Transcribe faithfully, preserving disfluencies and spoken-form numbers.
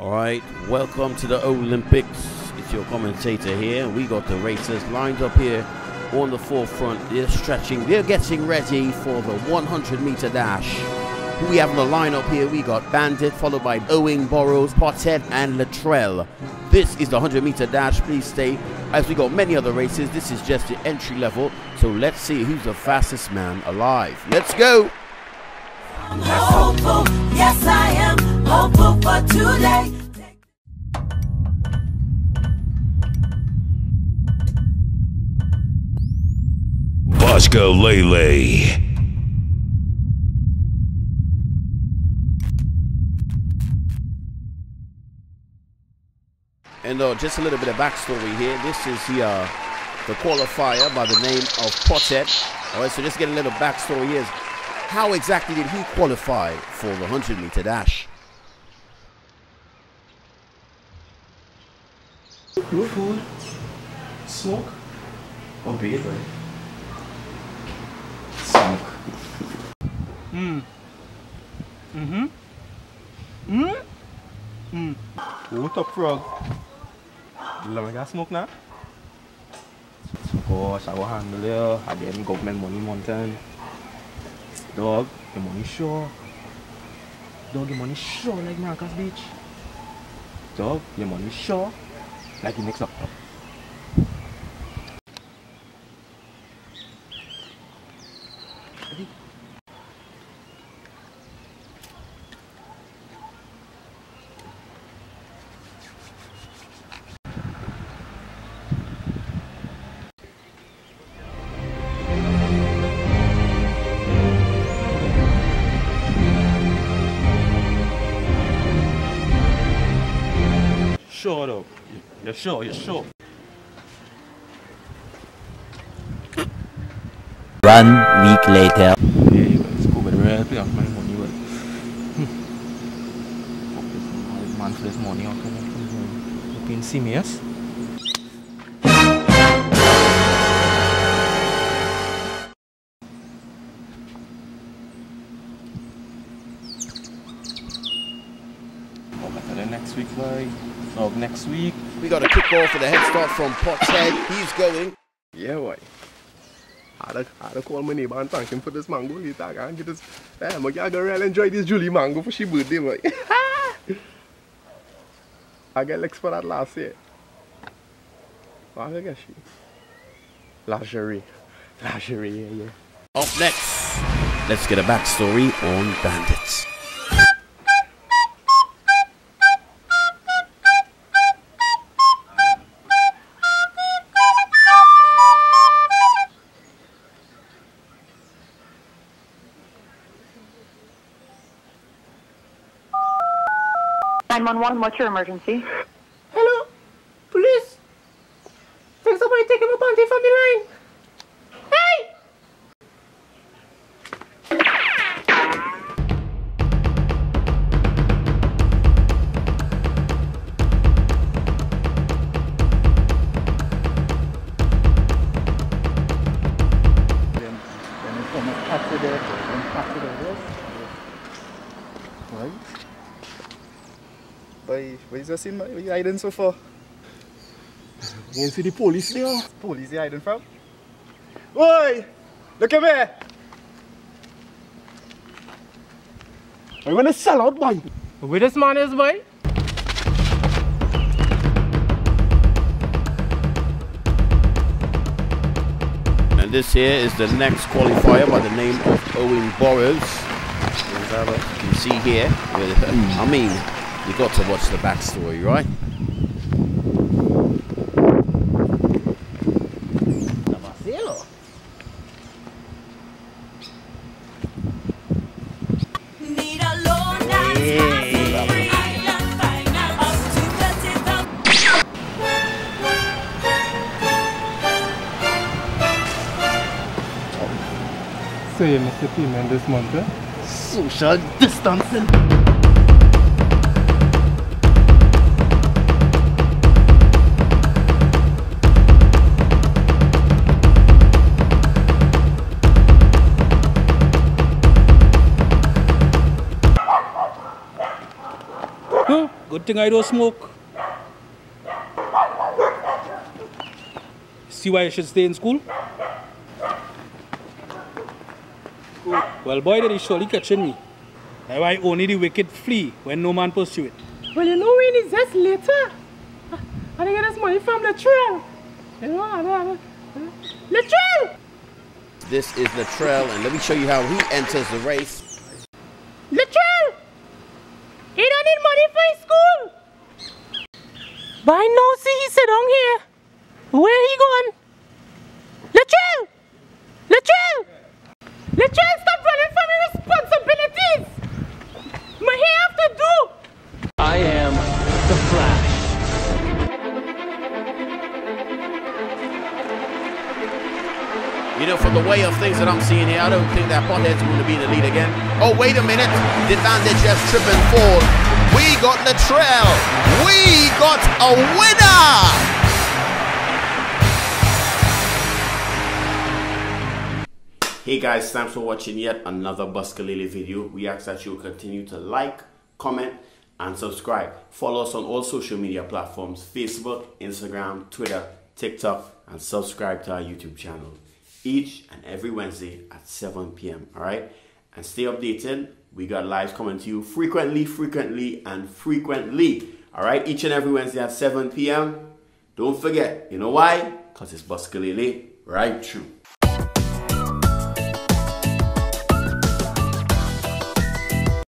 Alright, welcome to the Olympics. It's your commentator here. We got the racers lined up here on the forefront. They're stretching, they're getting ready for the one hundred meter dash. We have the lineup here. We got Bandit, followed by Owen, Burrows, Partet, and Latrell. This is the one hundred meter dash. Please stay. As we got many other races, this is just the entry level. So let's see who's the fastest man alive. Let's go. I'm hopeful. Yes, I am hopeful for today. Buscalele. And uh, just a little bit of backstory here. This is the, uh, the qualifier by the name of Partet. All right, so just get a little backstory here. How exactly did he qualify for the one hundred meter dash? Roll forward, smoke, or be it right? Smoke. Mm. Mm-hmm. Mm? Mm. What up, frog? Let me get smoke now. Of course, I will handle it. I didn't government money mountain. Dog, the money sure. Dog, the money sure like Maracas Beach. Dog, the money sure like the next up. Sure, dog. You're sure, you're sure. One week later. Yeah, let's go with the real play on my money. Man, for this money, you can see me, yes? Next week, like of next week, we got a kick ball for the head start from Partet. He's going. Yeah, boy. I had to call my neighbor and thank him for this mango later. I can't get this. Damn, I gotta really enjoy this Julie mango for she birthday, boy. I get Lex for that last year. What did I get she? Lingerie. Lingerie, yeah, yeah. Up next, let's get a backstory on Bandits. nine one one, what's your emergency? Hello? Police? Can somebody take my panty from the line? Hey! Then, then it's from a taxi there, from a taxi there, yes? Right? Boy, what is you what you hiding so far? You can see the police there. Police you hiding from? Oi! Look at me! I want to sell out, boy! Where this man is, boy? And this here is the next qualifier by the name of Owen Burrows. You can see here, with, I mean, you got to watch the backstory, right? So you must have been this month, eh? Social distancing. Huh? Good thing I don't smoke. See why I should stay in school? Cool. Well, boy, that is surely catching me. That's why only the wicked flee when no man pursue it. Well, you know when it's just later. I didn't get this money from the trail. You know, I don't, I don't. The trail! This is the trail, and let me show you how he enters the race. The trail! He don't need money for his school. But I know, see, he sit down here. Where he going? The trail! The trail! The trail, stop running from your responsibilities. What he have to do? I am the Flash. You know, from the way of things that I'm seeing here, I don't think that Potthead's going to be in the lead again. Oh, wait a minute. The bandage just tripping forward. We got the trail. We got a winner. Hey guys, thanks for watching yet another Buscalele video. We ask that you continue to like, comment, and subscribe. Follow us on all social media platforms, Facebook, Instagram, Twitter, TikTok, and subscribe to our YouTube channel. Each and every Wednesday at seven p m All right, and stay updated. We got lives coming to you frequently, frequently, and frequently. All right, each and every Wednesday at seven p m Don't forget, you know why? Because it's Buscalele right through.